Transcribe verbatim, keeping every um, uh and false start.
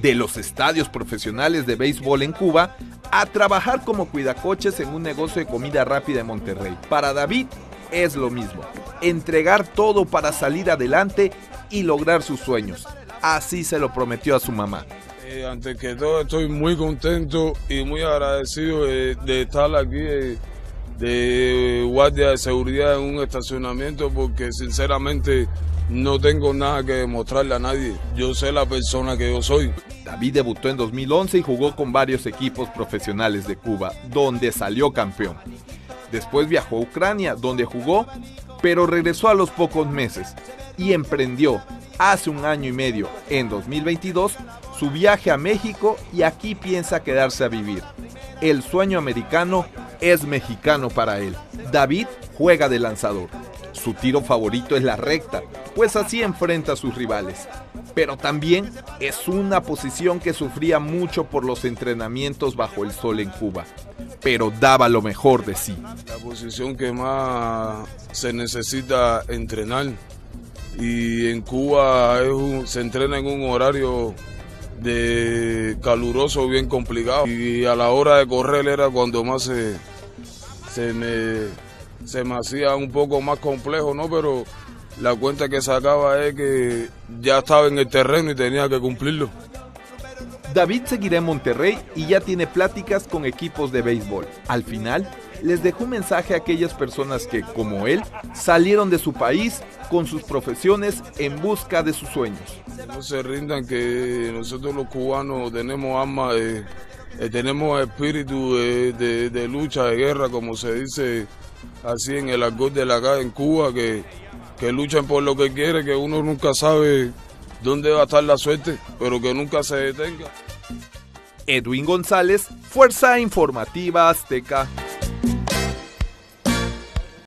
De los estadios profesionales de béisbol en Cuba a trabajar como cuidacoches en un negocio de comida rápida en Monterrey. Para David es lo mismo, entregar todo para salir adelante y lograr sus sueños. Así se lo prometió a su mamá. Eh, antes que todo estoy muy contento y muy agradecido eh, de estar aquí eh, de guardia de seguridad en un estacionamiento, porque sinceramente no tengo nada que demostrarle a nadie. Yo sé la persona que yo soy. David debutó en dos mil once y jugó con varios equipos profesionales de Cuba, donde salió campeón. Después viajó a Ucrania, donde jugó, pero regresó a los pocos meses y emprendió hace un año y medio, en dos mil veintidós, su viaje a México, y aquí piensa quedarse a vivir. El sueño americano es mexicano para él. David juega de lanzador. Su tiro favorito es la recta, pues así enfrenta a sus rivales. Pero también es una posición que sufría mucho por los entrenamientos bajo el sol en Cuba, pero daba lo mejor de sí. La posición que más se necesita entrenar, y en Cuba es un, se entrena en un horario de caluroso bien complicado, y a la hora de correr era cuando más se, se me... se me hacía un poco más complejo, ¿no? Pero la cuenta que sacaba es que ya estaba en el terreno y tenía que cumplirlo. David seguirá en Monterrey y ya tiene pláticas con equipos de béisbol. Al final, les dejó un mensaje a aquellas personas que, como él, salieron de su país con sus profesiones en busca de sus sueños. No se rindan, que nosotros los cubanos tenemos alma, eh, eh, tenemos espíritu eh, de, de lucha, de guerra, como se dice así en el argot de la calle en Cuba, que, que luchan por lo que quieren, que uno nunca sabe dónde va a estar la suerte, pero que nunca se detenga. Edwin González, Fuerza Informativa Azteca.